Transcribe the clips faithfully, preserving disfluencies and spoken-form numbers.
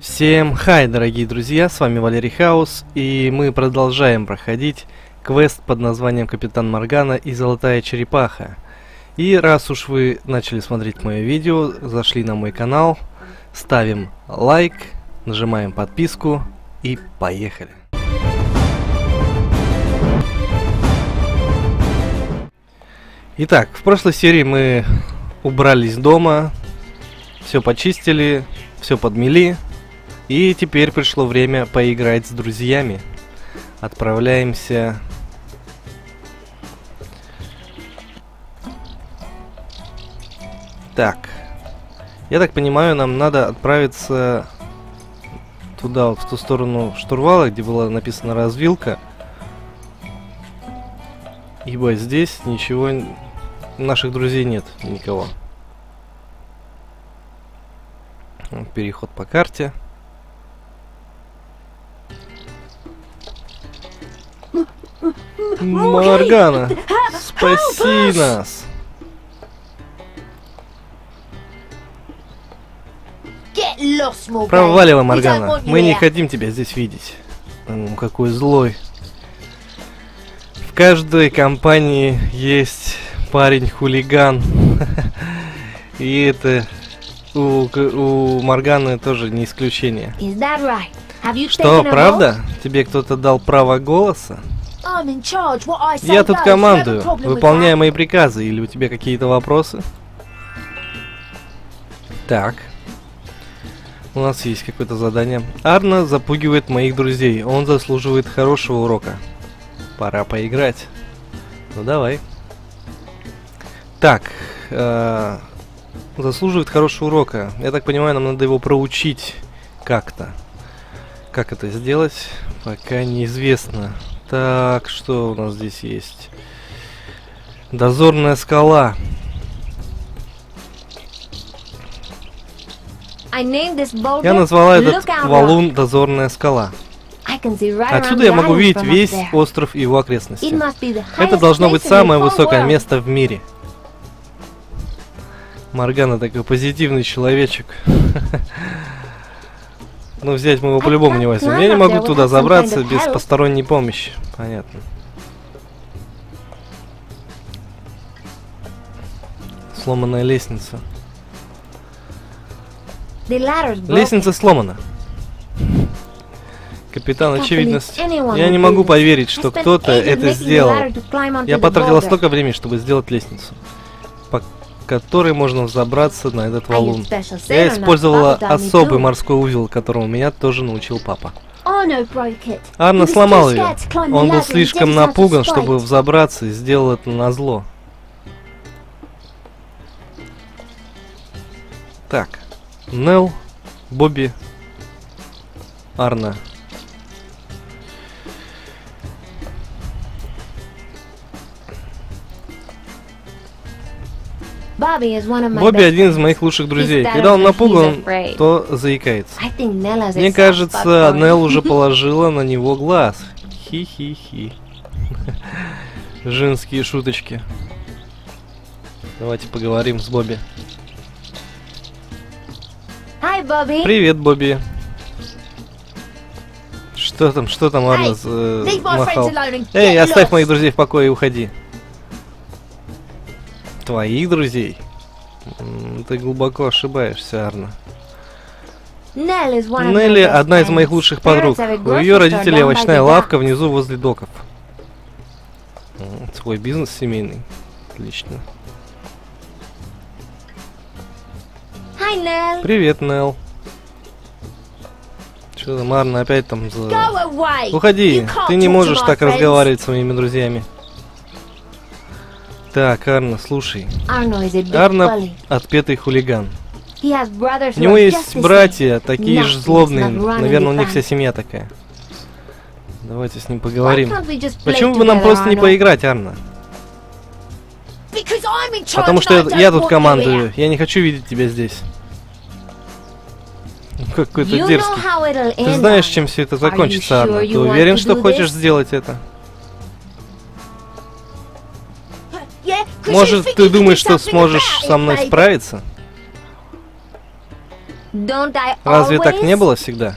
Всем хай, дорогие друзья, с вами Валерий Хаус, и мы продолжаем проходить квест под названием «Капитан Моргана и Золотая Черепаха». И раз уж вы начали смотреть мое видео, зашли на мой канал, ставим лайк, нажимаем подписку и поехали. Итак, в прошлой серии мы убрались дома, все почистили, все подмели. И теперь пришло время поиграть с друзьями. Отправляемся так. Я так понимаю, нам надо отправиться туда, вот в ту сторону штурвала, где была написана развилка. Ибо здесь ничего, наших друзей нет, никого. Переход по карте. Моргана, спаси нас! Проваливай, Моргана, мы не хотим тебя здесь видеть. Ну, какой злой. В каждой компании есть парень-хулиган. И это у, у Морганы тоже не исключение. Что, правда? Тебе кто-то дал право голоса? Я тут командую. Выполняй мои приказы. Или у тебя какие-то вопросы? Так. У нас есть какое-то задание. Арно запугивает моих друзей. Он заслуживает хорошего урока. Пора поиграть. Ну давай. Так. Э-э- заслуживает хорошего урока. Я так понимаю, нам надо его проучить как-то. Как это сделать? Пока неизвестно. Так, что у нас здесь есть? Дозорная скала. Я назвала этот валун Дозорная скала. Отсюда я могу видеть весь остров и его окрестности. Это должно быть самое высокое место в мире. Моргана такой позитивный человечек. Ну, взять мы его по-любому не возьмем. Я не могу туда забраться без посторонней помощи. Понятно. Сломанная лестница. Лестница сломана. Капитан, очевидность. Я не могу поверить, что кто-то это сделал. Я потратила столько времени, чтобы сделать лестницу, по которой можно взобраться на этот валун. Я использовала особый морской узел, которому меня тоже научил папа. Арно сломал ее. Он был слишком напуган, чтобы взобраться, и сделал это назло. Так. Нелл, Бобби, Арно. Бобби один из моих лучших друзей. Когда он напуган, то заикается. Мне кажется, Нелл уже положила на него глаз. Хи-хи-хи. Женские шуточки. Давайте поговорим с Бобби. Привет, Бобби. Что там, что там, Арно махал? Эй, оставь моих друзей в покое и уходи. Твоих друзей? Ты глубоко ошибаешься, Арно. Нелли одна из моих лучших подруг. У ее родителей овощная лавка внизу возле доков. Свой бизнес семейный. Отлично. Привет, Нелл. Что там, Арно опять там за... Уходи, ты не можешь так разговаривать с моими друзьями. Так, Арно, слушай. Арно отпетый хулиган. У него есть братья, такие же злобные. Наверное, у них вся семья такая. Давайте с ним поговорим. Почему бы нам просто не поиграть, Арно? Потому что я, я тут командую. Я не хочу видеть тебя здесь. Какой-то дерзкий. Ты знаешь, чем все это закончится, Арно? Ты уверен, что хочешь сделать это? Может, ты думаешь, что сможешь со мной справиться? Разве так не было всегда?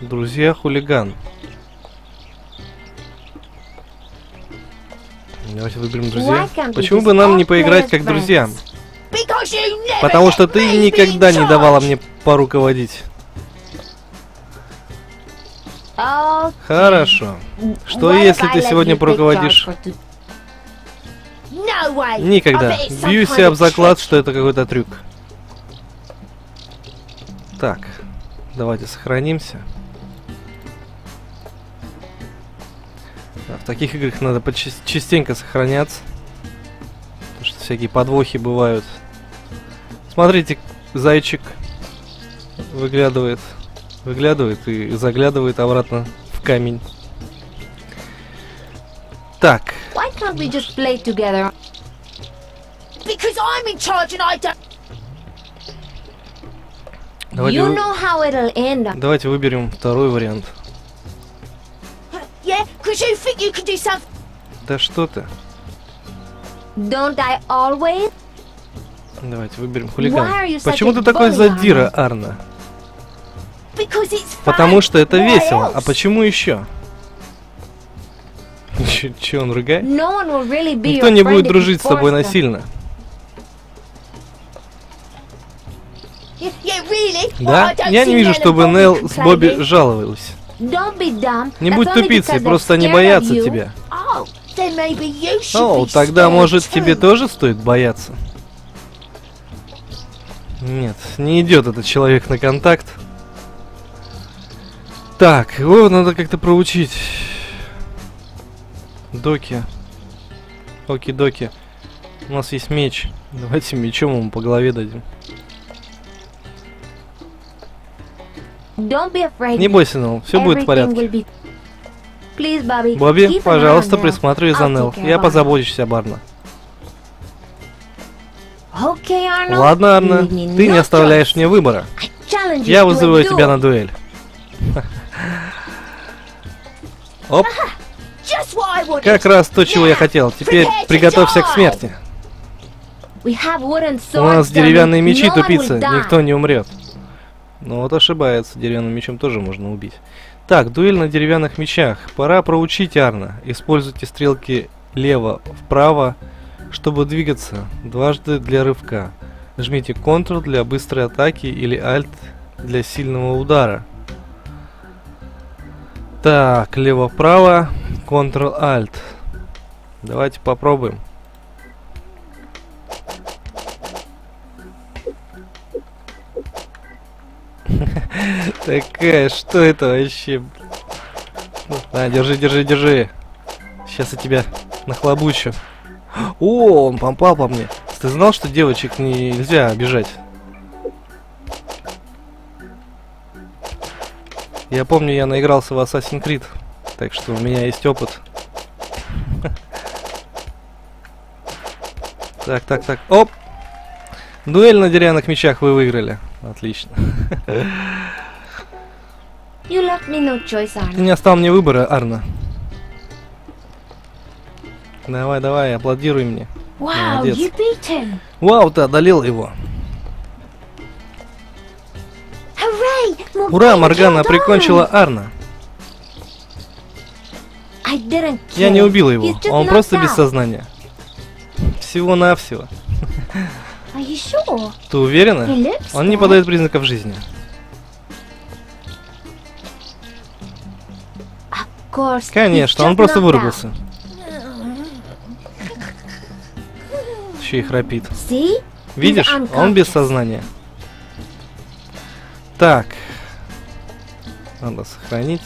Друзья, хулиган. Давайте выберем друзей. Почему бы нам не поиграть как друзьям? Потому что ты никогда не давала мне поруководить. Хорошо. Что если ты сегодня поруководишь? Никогда. Бьюсь об заклад, что это какой-то трюк. Так, давайте сохранимся. В таких играх надо частенько сохраняться, потому что всякие подвохи бывают. Смотрите, зайчик выглядывает, выглядывает и заглядывает обратно в камень. Так. Давайте, you know how it'll end. Давайте выберем второй вариант. Yeah, you think you can do some... Да что ты? Don't I always... Давайте выберем хулиган. Почему ты такой задира, Арно? Потому что это весело. А почему еще? Че, че он ругает? No really Никто не будет дружить с тобой насильно. Yeah, yeah, really? Да? Well, я не вижу, чтобы Нелл с Бобби жаловалась. Не будь тупицей, просто они боятся тебя. О, oh, oh, тогда, может, too. тебе тоже стоит бояться? Нет, не идет этот человек на контакт. Так, его надо как-то проучить. Доки. Оки-доки. У нас есть меч. Давайте мечом ему по голове дадим. Не бойся, Нелл, все будет в порядке. Бобби, пожалуйста, присматривай за Нелл. Я позабочусь об Арно. Ладно, Арно, ты не оставляешь мне выбора. Я вызываю тебя на дуэль. Оп. Как раз то, чего я хотел. Теперь приготовься к смерти. У нас деревянные мечи, тупица. Никто не умрет. Ну вот ошибается, деревянным мечом тоже можно убить. Так, дуэль на деревянных мечах. Пора проучить Арно. Используйте стрелки лево-вправо, чтобы двигаться. Дважды для рывка. Жмите Ctrl для быстрой атаки или Alt для сильного удара. Так, лево-вправо, Ctrl-Alt. Давайте попробуем. Такая, что это вообще? На, держи, держи, держи. Сейчас я тебя нахлобучу. О, он попал по мне. Ты знал, что девочек нельзя обижать? Я помню, я наигрался в Assassin's Creed. Так что у меня есть опыт. Так, так, так. Оп! Дуэль на деревянных мечах вы выиграли. Отлично. You left me no choice, Арно. Ты не оставил мне выбора, Арно. Давай, давай, аплодируй мне. Wow, you beat him. Вау, ты одолел его. Hooray, Ура, Моргана прикончила Арно. Я не убила его, он просто out. без сознания. Всего-навсего. Sure? Ты уверена? Он не подает признаков жизни. Конечно, он просто вырубился. Еще и храпит. Видишь, он без сознания. Так. Надо сохранить.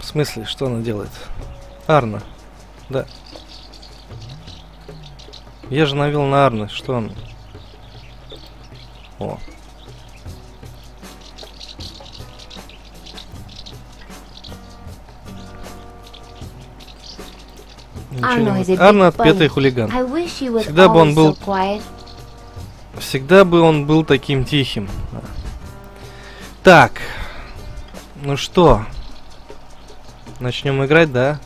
В смысле, что она делает? Арно. Да. Я же навел на Арно, что он? О. Арно отпетый хулиган. Всегда бы он был... Всегда бы он был таким тихим. Так. Ну что? Начнем играть, да?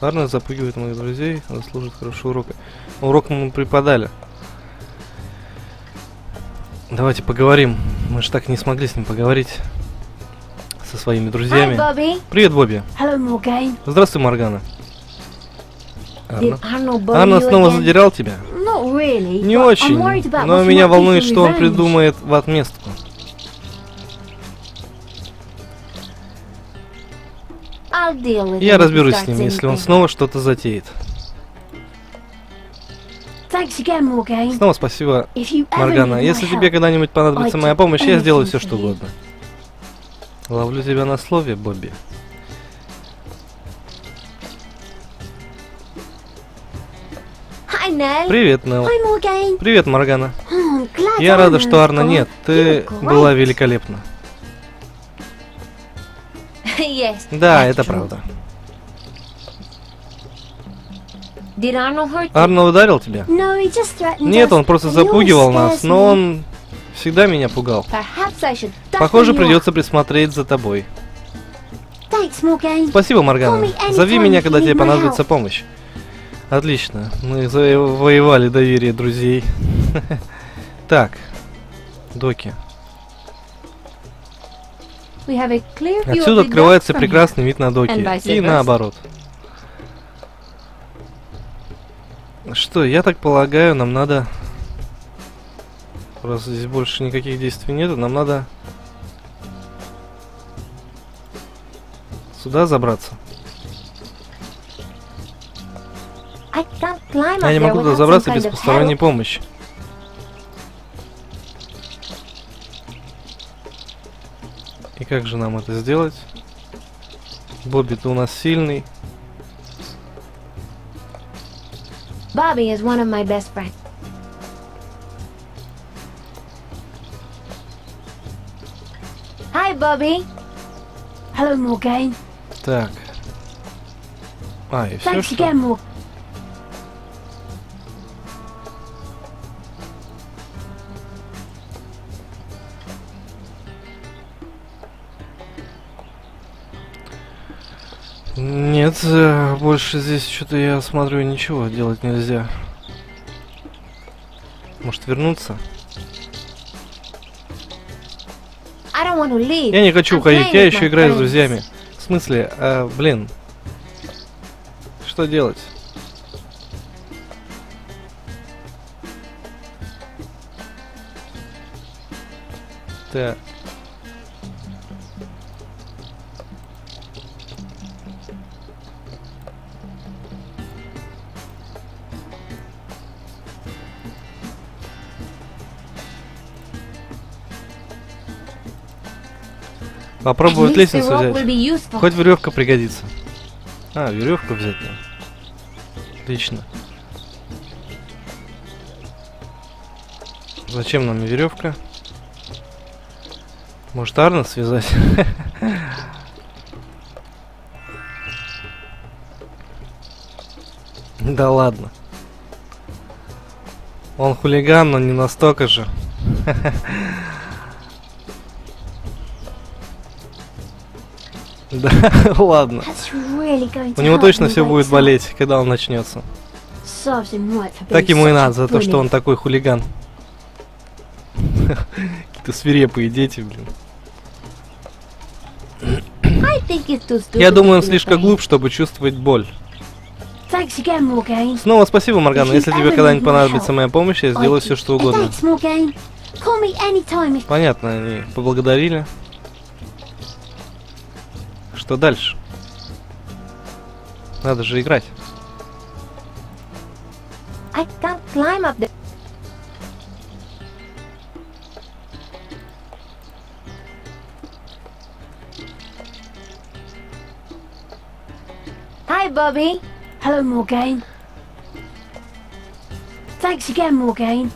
Арно запугивает моих друзей, заслужит хорошего урока. Урок мы преподали. Давайте поговорим. Мы же так и не смогли с ним поговорить. Со своими друзьями. Hi, Bobby. Привет, Бобби. Hello, здравствуй, Моргана. Арно, Арно снова задирал тебя? Really, не очень, но меня волнует, что он придумает в отместку. Я разберусь с ним, если он снова что-то затеет. Again, снова спасибо, Моргана. Если help, тебе когда-нибудь понадобится моя помощь, я сделаю все, что угодно. Ловлю тебя на слове, Бобби. Hi, Nell. Привет, Нелл. Привет, Моргана. Oh, я рада, что Арно нет. Ты была великолепна. Yes, да, это true. Правда. Арно ударил тебя? No, he just threatened us. Нет, он просто запугивал нас, но он всегда меня пугал. Похоже, придется присмотреть за тобой. Thanks, спасибо, Моргана. Зови меня, когда тебе понадобится помощь. Отлично, мы завоевали доверие друзей. Так, доки. Отсюда открывается прекрасный вид на доки. И наоборот. Что, я так полагаю, нам надо... Раз здесь больше никаких действий нету, нам надо... Сюда забраться. Я не могу туда забраться без посторонней помощи. И как же нам это сделать? Бобби, ты у нас сильный. Бобби is one of my best friends. Hi, Bobby. Hello, Morgan. Так. А, и все, что... Нет, больше здесь что-то, я смотрю, ничего делать нельзя. Может, вернуться? Я не хочу уходить, я еще играю с друзьями. В смысле, а, блин. Что делать? Так. Попробовать лестницу взять. Хоть веревка пригодится. А, веревку взять надо. Отлично. Зачем нам веревка? Может, Арно связать? Да ладно. Он хулиган, но не настолько же. Да, ладно. Really у него точно все будет болеть, когда он начнется. Так ему и надо, за то, что он такой хулиган. Какие-то свирепые дети, блин. Я думаю, он слишком глуп, чтобы чувствовать боль. Again, снова спасибо, Моргана. Если тебе когда-нибудь понадобится моя помощь, я сделаю все, что угодно. If... Понятно, они поблагодарили. Что дальше? Надо же играть. I can't climb up the... Hi, Bobby. Hello, Morgan. Thanks again, Morgan.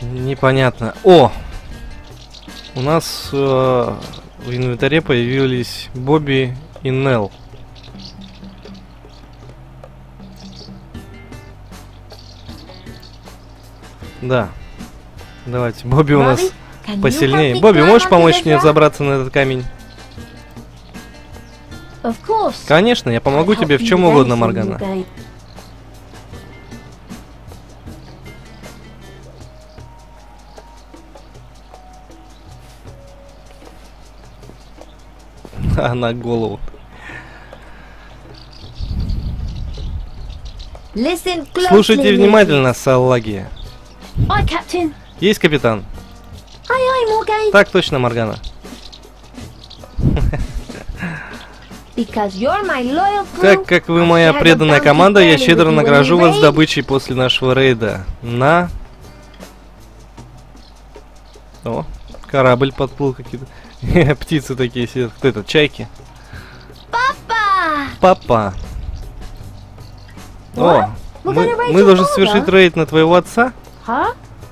Непонятно. О! У нас э, в инвентаре появились Бобби и Нелл. Да. Давайте, Бобби у нас посильнее. Бобби, можешь помочь мне забраться на этот камень? Конечно, я помогу тебе в чем угодно, Моргана. На голову. Слушайте внимательно, салаги. Есть, капитан. Так точно, Моргана. Так как вы моя преданная команда, я щедро награжу вас добычей после нашего рейда. На... О, корабль подплыл какие-то. Птицы такие сидят. Кто это? Чайки? Папа! Папа! О, мы, мы должны совершить рейд на твоего отца?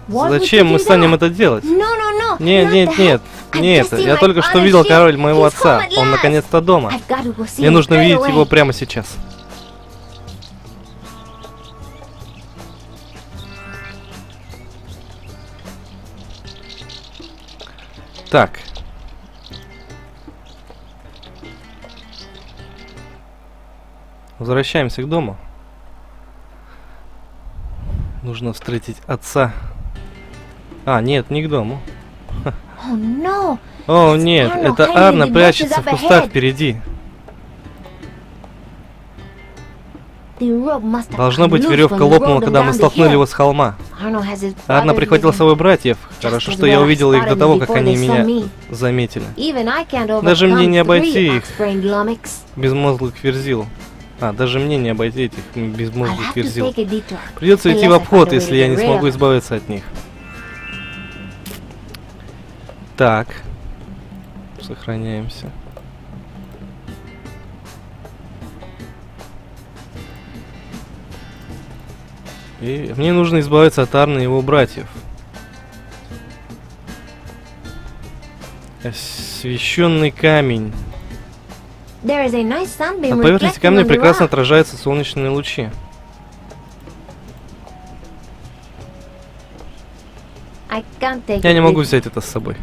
Зачем мы станем это делать? Нет, нет, нет, нет. Я только что видел король моего отца. Он наконец-то дома. Мне нужно видеть его прямо сейчас. Так. Возвращаемся к дому. Нужно встретить отца. А, нет, не к дому. О, oh, no. oh, нет, Arno. Это Арно прячется в кустах впереди. Должно быть, веревка лопнула, когда мы столкнули его с холма. Арно прихватил с собой братьев. Хорошо, что я увидел их до того, как они меня заметили. Даже мне не обойти их, безмозглых верзил. А, даже мне не обойти этих безмозглых верзил. Придется идти в обход, если я не смогу избавиться от них. Так. Сохраняемся. И мне нужно избавиться от Арно и его братьев. Освещенный камень. На поверхности камня прекрасно отражаются солнечные лучи. Я не могу взять это с собой.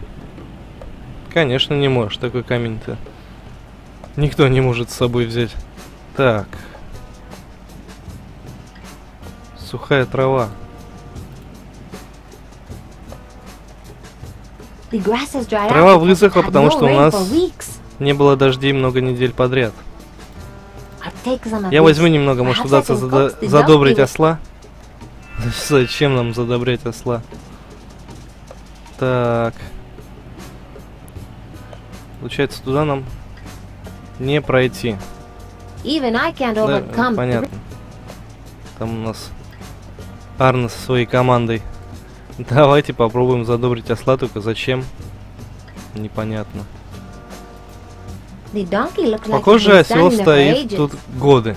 Конечно, не можешь. Такой камень-то никто не может с собой взять. Так. Сухая трава. Трава высохла, потому что у нас не было дождей много недель подряд. Я возьму немного, может удастся зада задобрить осла. Зачем нам задобрять осла? Так. Получается, туда нам не пройти. Да, понятно. Там у нас Арно со своей командой. Давайте попробуем задобрить осла, только зачем? Непонятно. Похоже, осел стоит тут годы.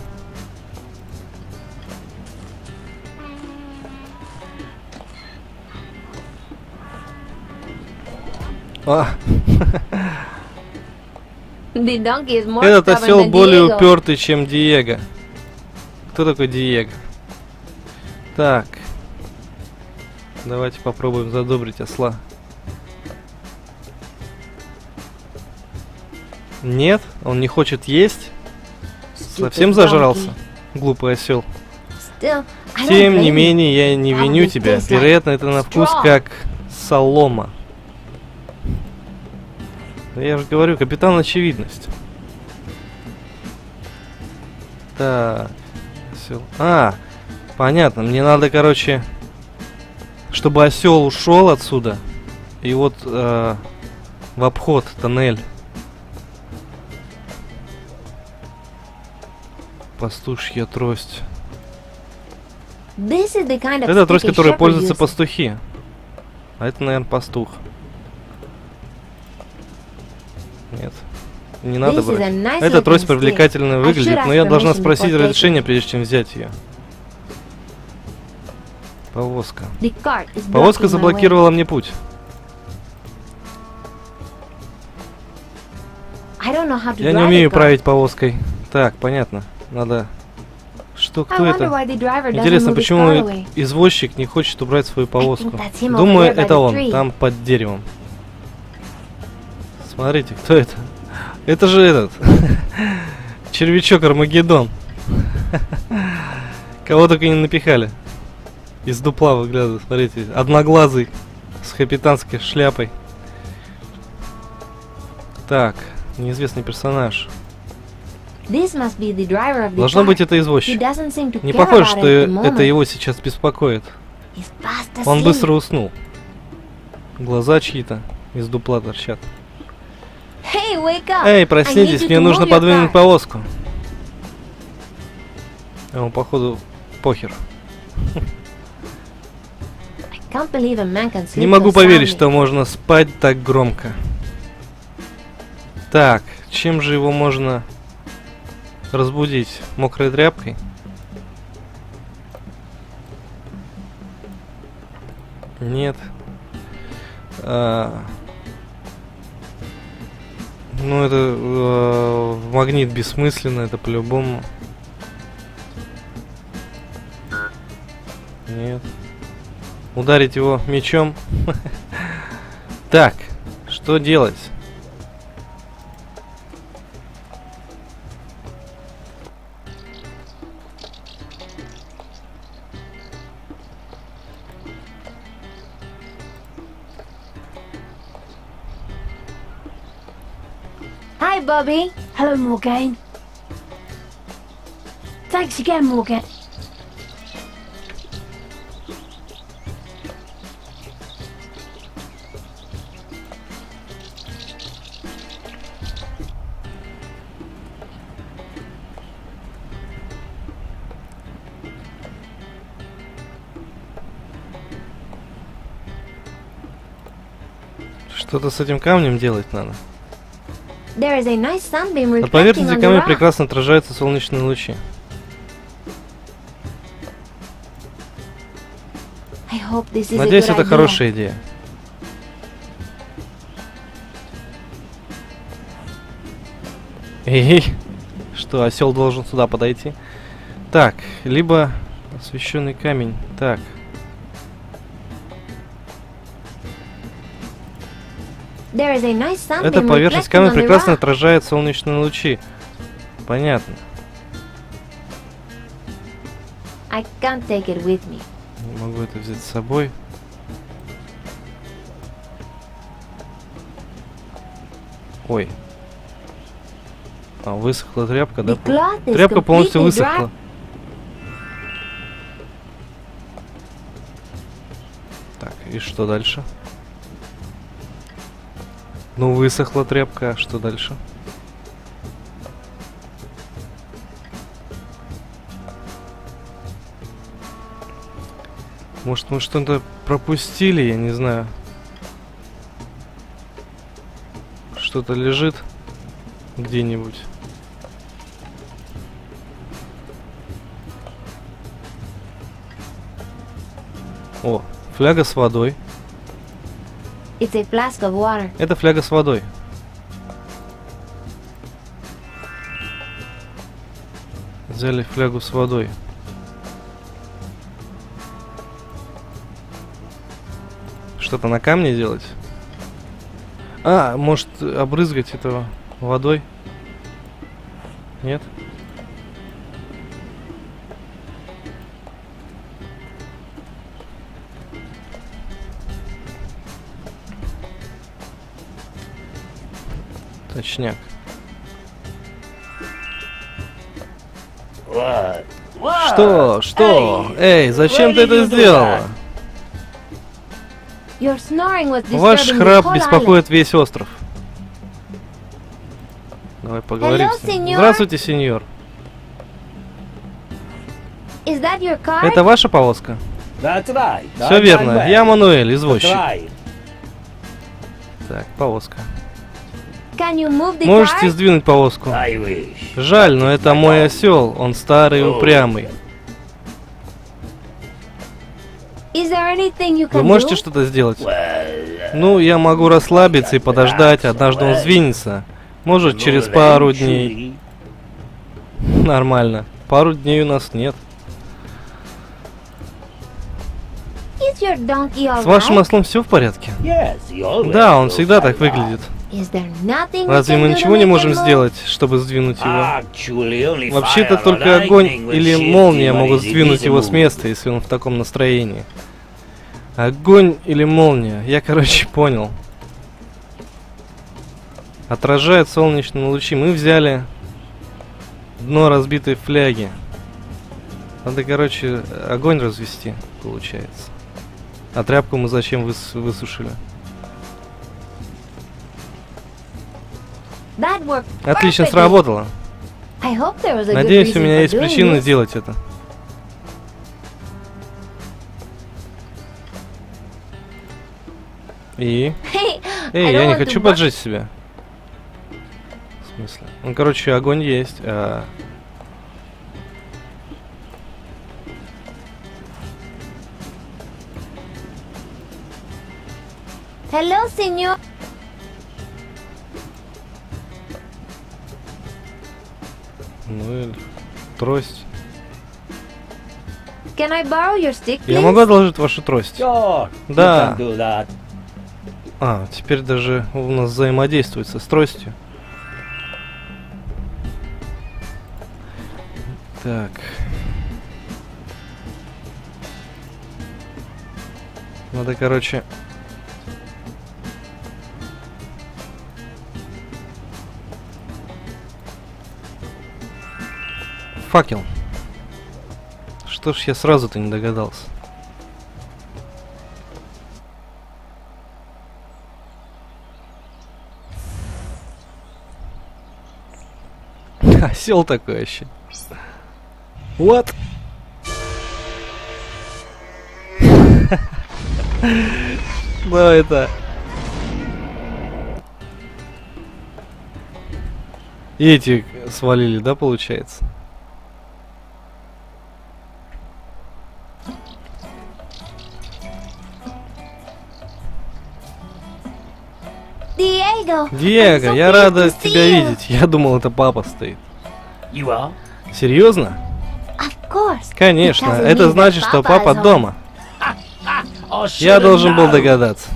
А. Этот осел более упертый, чем Диего. Кто такой Диего? Так. Давайте попробуем задобрить осла. Нет, он не хочет есть. Совсем зажрался, глупый осел. Тем не менее, я не виню тебя. Вероятно, это на вкус как солома. Я же говорю, капитан очевидность. Так. Осел. А, понятно. Мне надо, короче, чтобы осел ушел отсюда. И вот э, в обход тоннель. Пастушья трость. Это трость, которой пользуются пастухи. А это, наверное, пастух. Нет, не надо брать. Эта трость привлекательно выглядит, но я должна спросить разрешение, прежде чем взять ее. Повозка. Повозка заблокировала мне путь. Я не умею править повозкой. Так, понятно. Надо Что, кто это? Интересно, почему извозчик не хочет убрать свою повозку? Думаю, это он, там под деревом. Смотрите, кто это? Это же этот червячок Армагеддон. Кого только не напихали. Из дупла выглядывает, смотрите. Одноглазый, с капитанской шляпой. Так, неизвестный персонаж. Должно быть, это извозчик. Не похоже, что это его сейчас беспокоит. Он быстро уснул. Глаза чьи-то из дупла торчат. Эй, проснитесь, мне нужно подвинуть повозку. Ему, походу, похер. Не могу поверить, что можно спать так громко. Так, чем же его можно разбудить? Мокрой тряпкой? Нет. А... Ну, это а... магнит бессмысленно, это по-любому. Нет. Ударить его мечом. Так, что делать? Hi, Bobby. Hello, Morgane. Thanks again, Morgane. Что-то с этим камнем делать надо. На поверхности камня прекрасно отражаются солнечные лучи. Надеюсь, это хорошая идея. Эй, что, осел должен сюда подойти? Так, либо освещенный камень. Так. Эта поверхность камня прекрасно отражает солнечные лучи. Понятно. I can't take it with me. Не могу это взять с собой. Ой. А, высохла тряпка, да? Тряпка полностью высохла. Так, и что дальше? Ну, высохла тряпка, а что дальше? Может, мы что-то пропустили, я не знаю. Что-то лежит где-нибудь. О, фляга с водой. Это фляга с водой. Взяли флягу с водой. Что-то на камне делать? А, может, обрызгать этого водой? Нет? Точняк. Что? Что? Эй, зачем ты это сделала? Ваш храп беспокоит весь остров. Давай поговорим с ним. Здравствуйте, сеньор. Это ваша повозка? Все верно. Я Мануэль, извозчик. Так, повозка. Можете сдвинуть повозку? Жаль, но это мой осел, он старый и упрямый. Вы можете что-то сделать? Ну, я могу расслабиться и подождать, однажды он сдвинется. Может, через пару дней. Нормально. пару дней у нас нет. С вашим ослом все в порядке? Yes, да, он всегда так выглядит. Разве мы ничего не можем сделать, чтобы сдвинуть его? Вообще-то только огонь или молния могут сдвинуть его с места, если он в таком настроении. Огонь или молния? Я, короче, понял. Отражают солнечные лучи. Мы взяли дно разбитой фляги. Надо, короче, огонь развести, получается. А тряпку мы зачем выс высушили? Отлично сработало. Надеюсь, у меня есть причина делать это. И? Эй, я не хочу поджечь себя. В смысле? Ну, короче, огонь есть. А... Hello, señor. Мануэль, трость. Can I borrow your stick, please? Я могу одолжить вашу трость? Sure, да. А, теперь даже у нас взаимодействуется с тростью. Так. Надо, короче... Факел. Что ж я сразу-то не догадался. Осел такой вообще. Вот. Ну это. И эти свалили, да, получается? Диего, я рада тебя видеть. Я думал, это папа стоит. Серьезно? Конечно, это значит, что папа дома. Я должен был догадаться.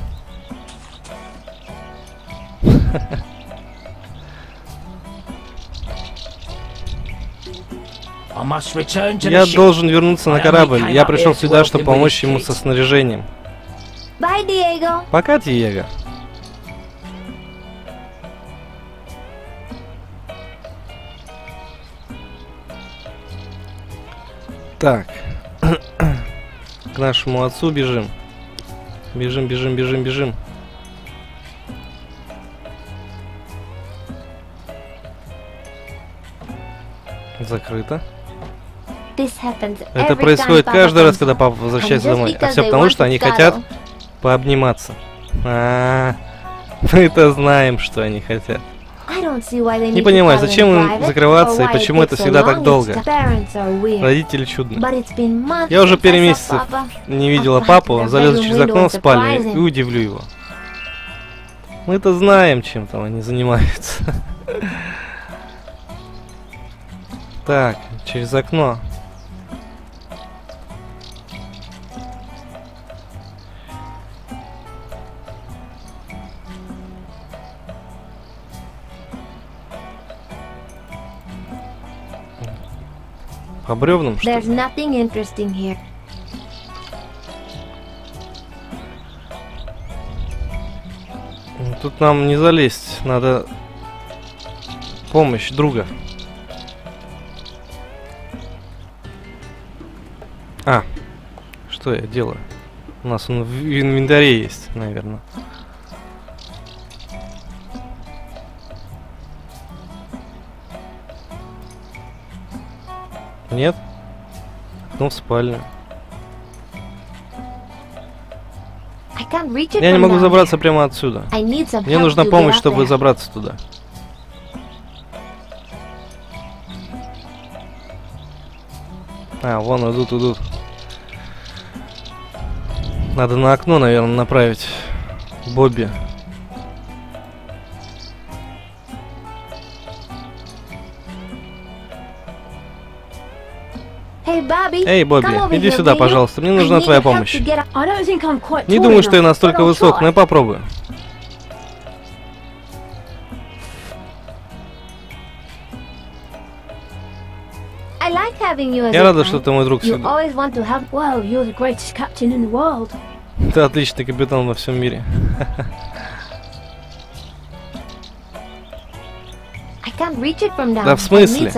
Я должен вернуться на корабль. Я пришел сюда, чтобы помочь ему со снаряжением. Пока, Диего. Так, к нашему отцу бежим. Бежим, бежим, бежим, бежим. Закрыто. Это происходит каждый раз, когда папа возвращается домой. А все потому, что они хотят пообниматься. А-а-а. Мы-то знаем, что они хотят. Не понимаю, зачем им закрываться и почему это всегда так долго. Родители чудные. Я уже пять месяцев не видела папу, залезу через окно в спальню и удивлю его. Мы-то знаем, чем там они занимаются. Так, через окно. По бревнам, что ли? Тут нам не залезть, надо помощь друга. А, что я делаю? У нас он в инвентаре есть, наверное. Нет? Ну, в спальню. Я не могу забраться прямо отсюда. Мне нужна помощь, чтобы забраться туда. А, вон идут, идут. Надо на окно, наверное, направить Бобби. Эй, Бобби, иди сюда, пожалуйста, мне нужна твоя помощь. Не думаю, что я настолько высок, но я попробую. Я рада, что ты мой друг всегда. Ты отличный капитан во всем мире. Да в смысле?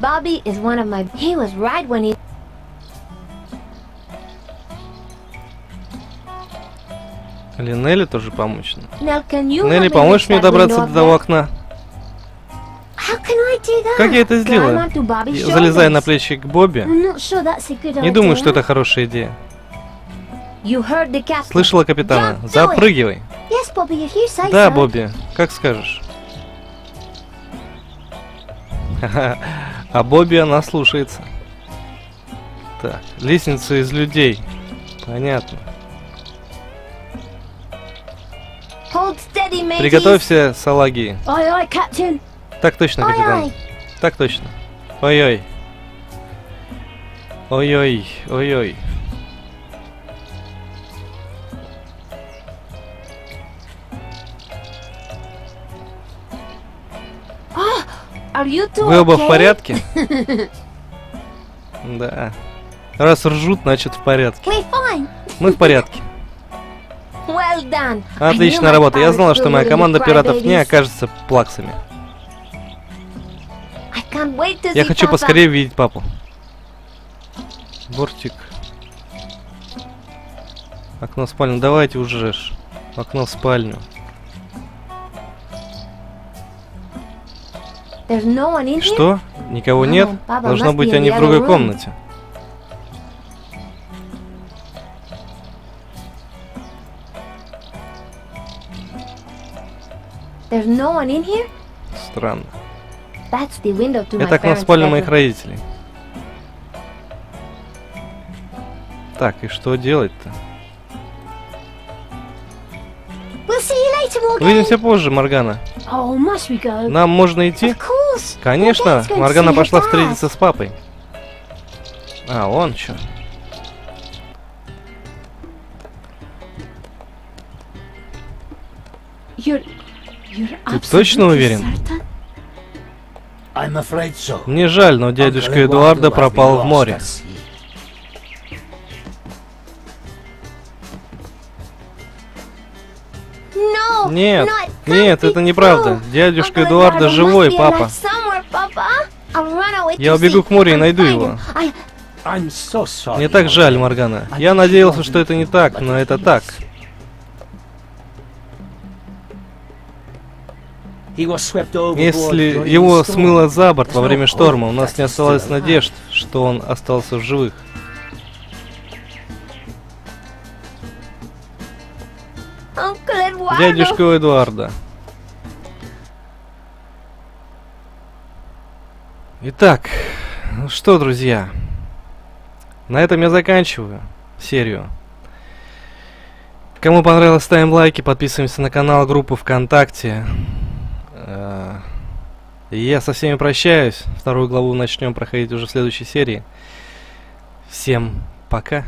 Bobby is one of my. He was right when he. Нелли тоже помочь. Нелли, поможешь мне добраться до того окна? Как я это сделала? Залезая на плечи к Бобби. Не думаю, что это хорошая идея. Слышала капитана. Запрыгивай. Да, Бобби, как скажешь. А Бобби, она слушается. Так, лестница из людей. Понятно. Приготовься, салаги. Ой-ой, капитан. Так точно, капитан. Ой-ой. Так точно. Ой-ой. Ой-ой, ой-ой. Вы оба в порядке? Да. Раз ржут, значит в порядке. Мы в порядке. Отличная работа. Я знала, что моя команда пиратов не окажется плаксами. Я хочу поскорее видеть папу. Бортик. Окно в спальню. Давайте уже ж. Окно в спальню. Что? Никого нет? Должно быть, они в другой комнате. Странно. Это окно в спальню моих родителей. Так, и что делать-то? Увидимся позже, Моргана. Нам можно идти? Конечно, Моргана пошла встретиться с папой. А, он чё? Ты точно уверен? Мне жаль, но дядюшка Эдуарда пропал в море. Нет, нет, это неправда. Дядюшка Эдуарда живой, папа. Я убегу к морю и найду его. Мне так жаль, Моргана. Я надеялся, что это не так, но это так. Если его смыло за борт во время шторма, у нас не осталось надежд, что он остался в живых. Дядюшка Эдуарда. Итак, ну что, друзья, на этом я заканчиваю серию. Кому понравилось, ставим лайки, подписываемся на канал, группу ВКонтакте. Я со всеми прощаюсь. Вторую главу начнем проходить уже в следующей серии. Всем пока.